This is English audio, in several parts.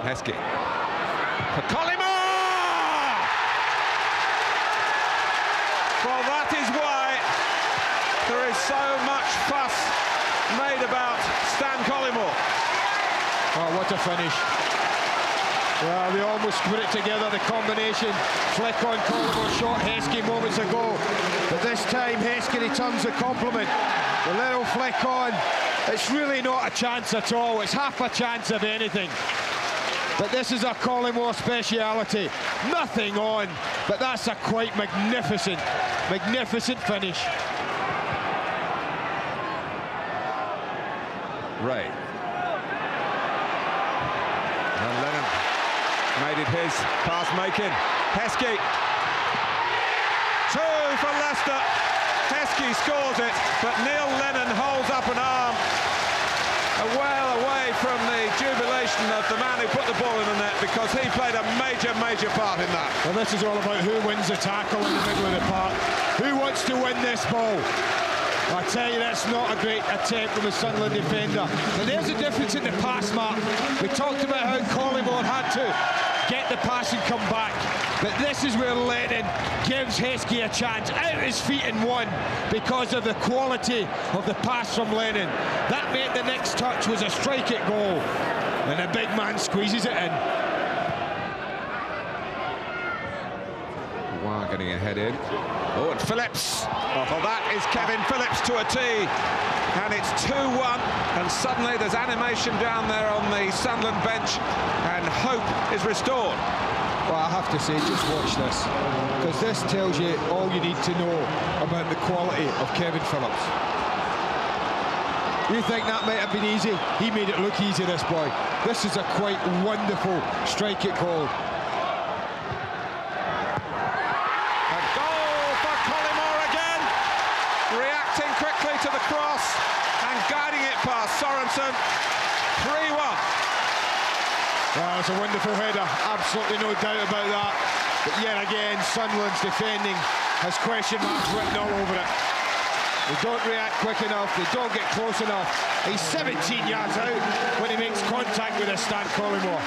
Heskey. For Collymore! Well, that is why there is so much fuss made about Stan Collymore. Oh, what a finish. Well, they almost put it together, the combination. Flick on Collymore, shot Heskey moments ago. But this time, Heskey returns the compliment. The little flick on. It's really not a chance at all. It's half a chance of anything. But this is a Collymore speciality. Nothing on. But that's a quite magnificent, magnificent finish. Ray. And Lennon made it his, pass making. Heskey. Two for Leicester. Heskey scores it, but Neil Lennon holds up an arm a while away from the jubilation of the man who put the ball in the net, because he played a major, major part in that. Well, this is all about who wins the tackle in the middle of the park. Who wants to win this ball? I tell you, that's not a great attempt from the Sunderland defender. But there's a difference in the pass, Mark. We talked about how Collymore had to get the pass and come back. But this is where Lennon gives Heskey a chance, out his feet in one, because of the quality of the pass from Lennon. That meant the next touch was a strike at goal. And the big man squeezes it in. Wow, getting a head in. Oh, and Phillips. Oh, well, that is Kevin Phillips to a tee, and it's 2-1, and suddenly there's animation down there on the Sunderland bench, and hope is restored. Well, I have to say, just watch this, because this tells you all you need to know about the quality of Kevin Phillips. You think that might have been easy? He made it look easy, this boy. This is a quite wonderful strike at goal. Quickly to the cross and guiding it past Sorensen. 3-1. Well, it's a wonderful header, absolutely no doubt about that. But yet again, Sunderland's defending has question marks written all over it. They don't react quick enough, they don't get close enough. He's 17 yards out when he makes contact with a Stan Collymore.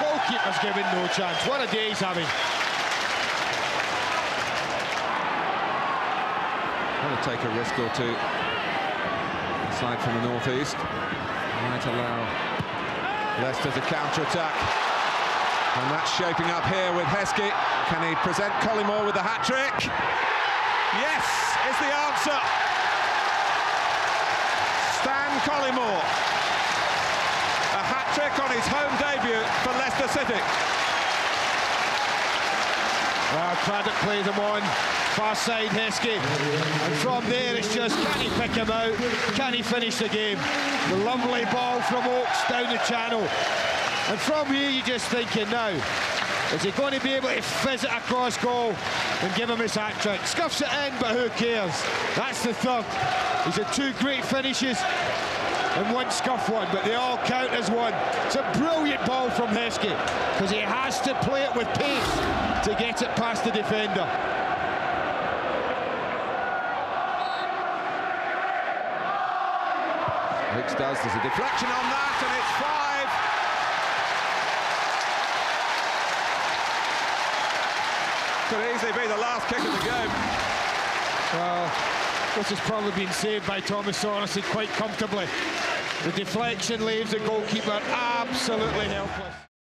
Goalkeeper's given no chance. What a day he's having. Take a risk or two. Aside from the northeast, might allow Leicester to counter-attack, and that's shaping up here with Heskey. Can he present Collymore with the hat trick? Yes, is the answer. Stan Collymore, a hat trick on his home debut for Leicester City. Well, Craddock plays him on, far side Heskey, and from there it's just, can he pick him out, can he finish the game? The lovely ball from Oakes down the channel, and from here you're just thinking, now, is he going to be able to fizz it across goal and give him his hat-trick? Scuffs it in, but who cares? That's the third. These are two great finishes and one scuff one, but they all count as one. It's a brilliant ball from Heskey, because he has to play it with pace to get it past the defender. Hicks does, there's a deflection on that, and it's 5. Could easily be the last kick of the game. This has probably been saved by Thomas Sorensen quite comfortably. The deflection leaves the goalkeeper absolutely helpless.